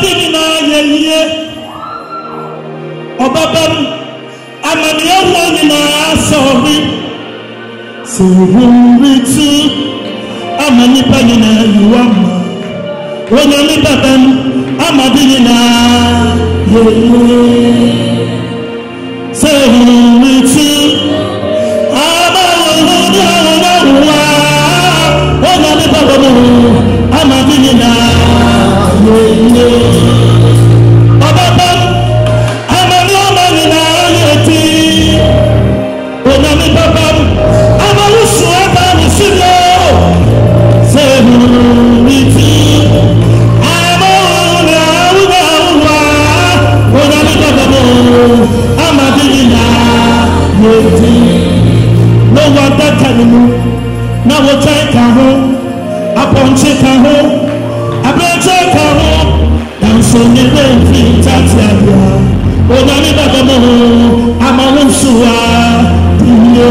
adịghị n'anya ihe ọbaba m amamihe onye na-asọrị siri nriti amanipa gị na-eyiwa mma onye nibata m amadịghị n'anya ihe siri nriti amaghị onye na-arụwa onye nibata m amadịghị n'anya Ababa, amani amani na yeti. Onani baba, amalu suaba musilo. Sehuniti, amani na uwa. Onani baba, amani na yeti. No wanda kanimu, na wote kaho, aponche kaho. Sonye benfi tati abia Onani baba moho ama usuwa Diye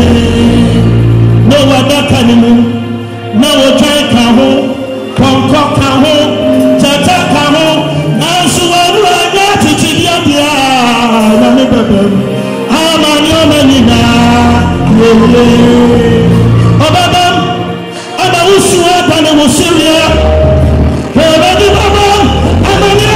No wadaka ni mu Na wajai kaho Konko kaho Tata kaho Na usuwa ruwa titi abia Onani baba Ama nyoma nina Yeye Obaba Ama usuwa tani musiria Obadi baba Yeah.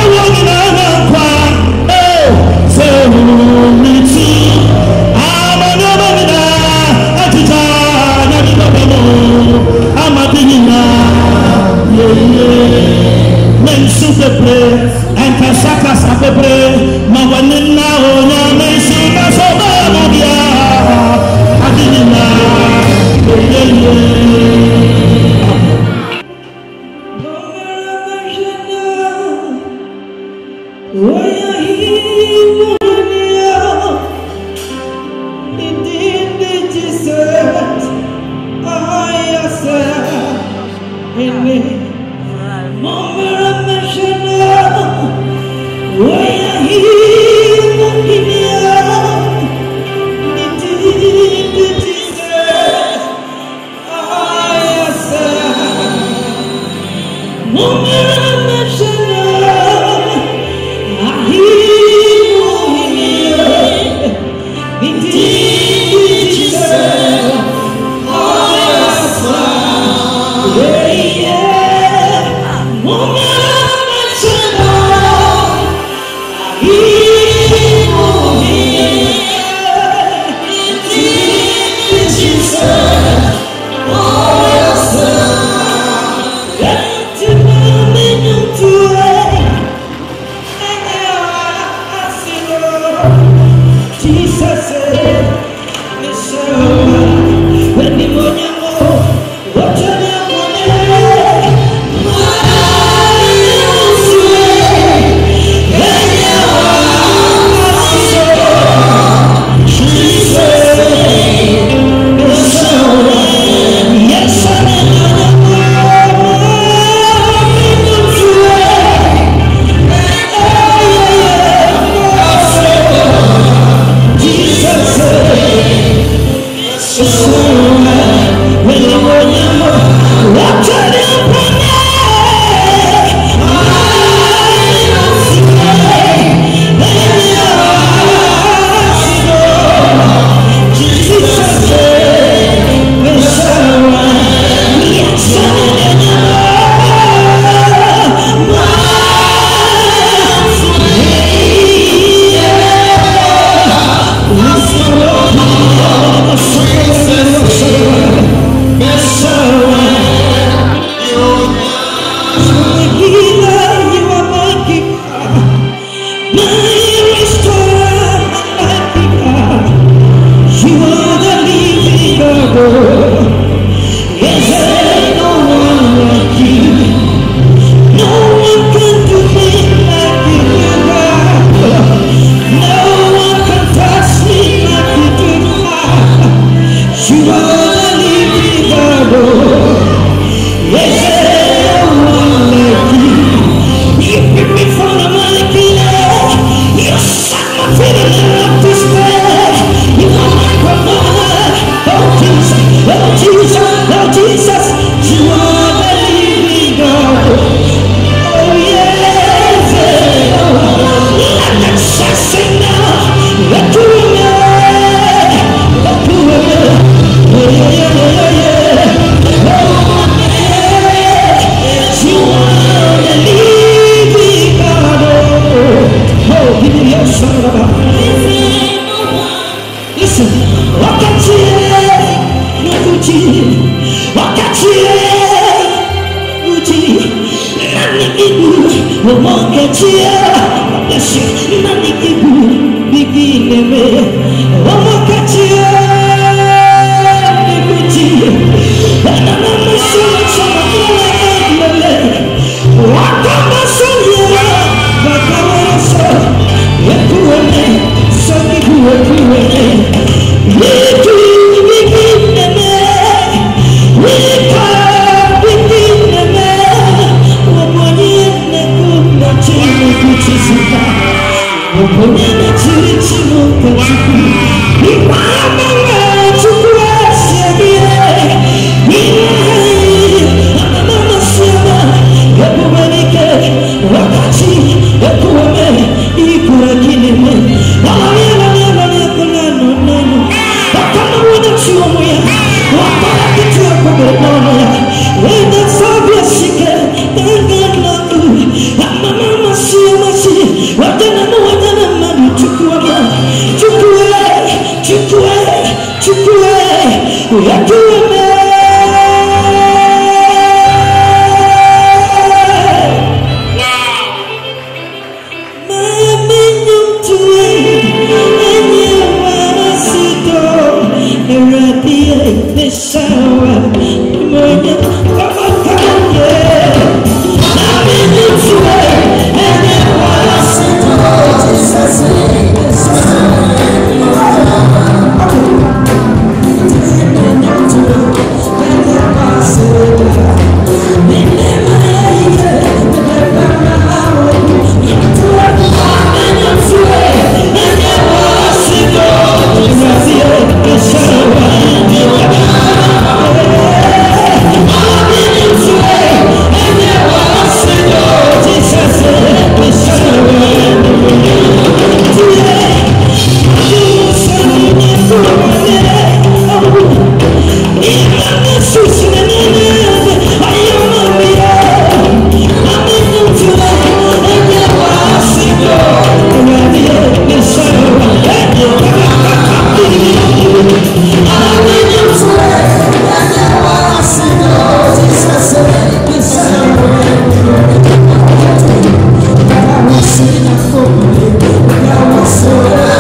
We're